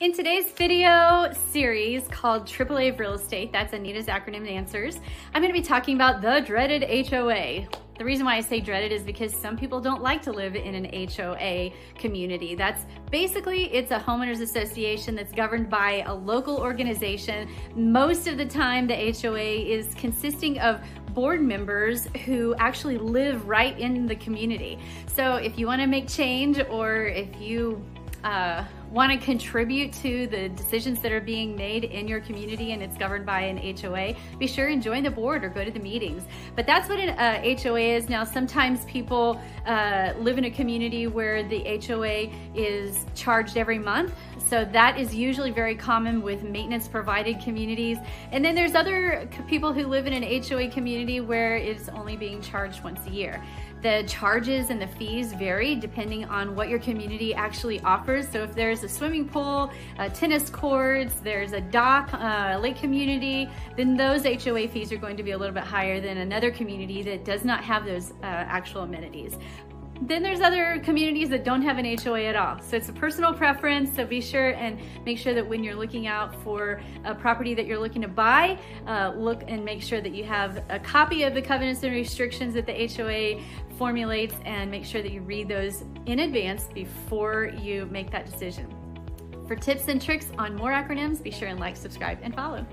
In today's video series called AAA Real Estate, that's Anita's acronym and answers, I'm going to be talking about the dreaded HOA. The reason why I say dreaded is because some people don't like to live in an HOA community. That's basically, it's a homeowners association that's governed by a local organization. Most of the time, the HOA is consisting of board members who actually live right in the community. So if you want to make change, or if you want to contribute to the decisions that are being made in your community and it's governed by an HOA, be sure and join the board or go to the meetings. But that's what an HOA is. Now, sometimes people live in a community where the HOA is charged every month. So that is usually very common with maintenance provided communities. And then there's other people who live in an HOA community where it's only being charged once a year. The charges and the fees vary depending on what your community actually offers. So if there's a swimming pool, tennis courts, there's a dock, lake community, then those HOA fees are going to be a little bit higher than another community that does not have those actual amenities. Then there's other communities that don't have an HOA at all. So it's a personal preference, so be sure and make sure that when you're looking out for a property that you're looking to buy, look and make sure that you have a copy of the covenants and restrictions that the HOA formulates, and make sure that you read those in advance before you make that decision. For tips and tricks on more acronyms, be sure and like, subscribe, and follow.